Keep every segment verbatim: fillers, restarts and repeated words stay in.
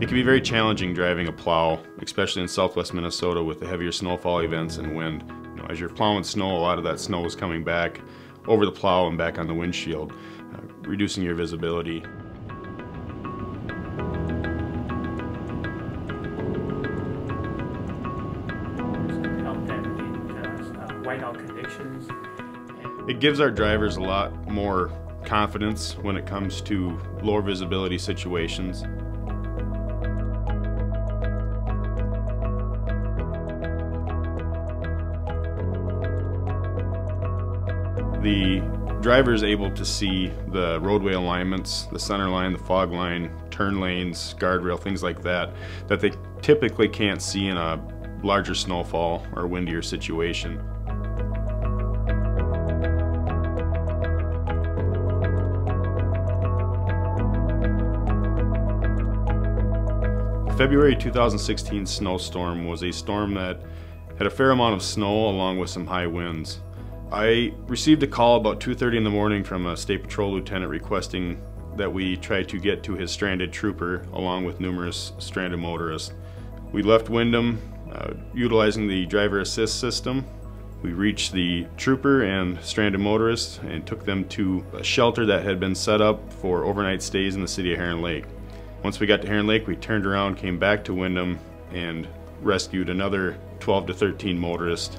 It can be very challenging driving a plow, especially in southwest Minnesota with the heavier snowfall events and wind. You know, as you're plowing snow, a lot of that snow is coming back over the plow and back on the windshield, uh, reducing your visibility. It gives our drivers a lot more confidence when it comes to lower visibility situations. The driver is able to see the roadway alignments, the center line, the fog line, turn lanes, guardrail, things like that, that they typically can't see in a larger snowfall or windier situation. The February two thousand sixteen snowstorm was a storm that had a fair amount of snow along with some high winds. I received a call about two thirty in the morning from a state patrol lieutenant requesting that we try to get to his stranded trooper along with numerous stranded motorists. We left Windom uh, utilizing the driver assist system. We reached the trooper and stranded motorists and took them to a shelter that had been set up for overnight stays in the city of Heron Lake. Once we got to Heron Lake, we turned around, came back to Windom, and rescued another twelve to thirteen motorists.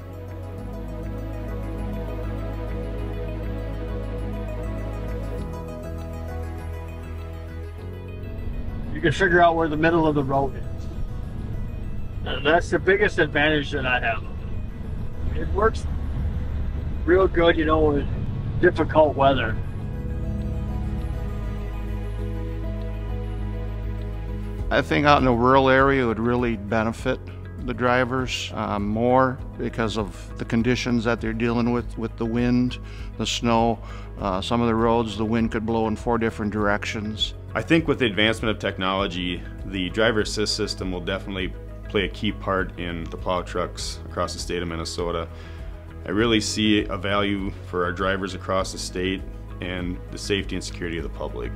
You can figure out where the middle of the road is. And that's the biggest advantage that I have. It works real good, you know, with difficult weather. I think out in a rural area it would really benefit the drivers um, more because of the conditions that they're dealing with, with the wind, the snow. Uh, some of the roads, the wind could blow in four different directions. I think with the advancement of technology, the driver assist system will definitely play a key part in the plow trucks across the state of Minnesota. I really see a value for our drivers across the state and the safety and security of the public.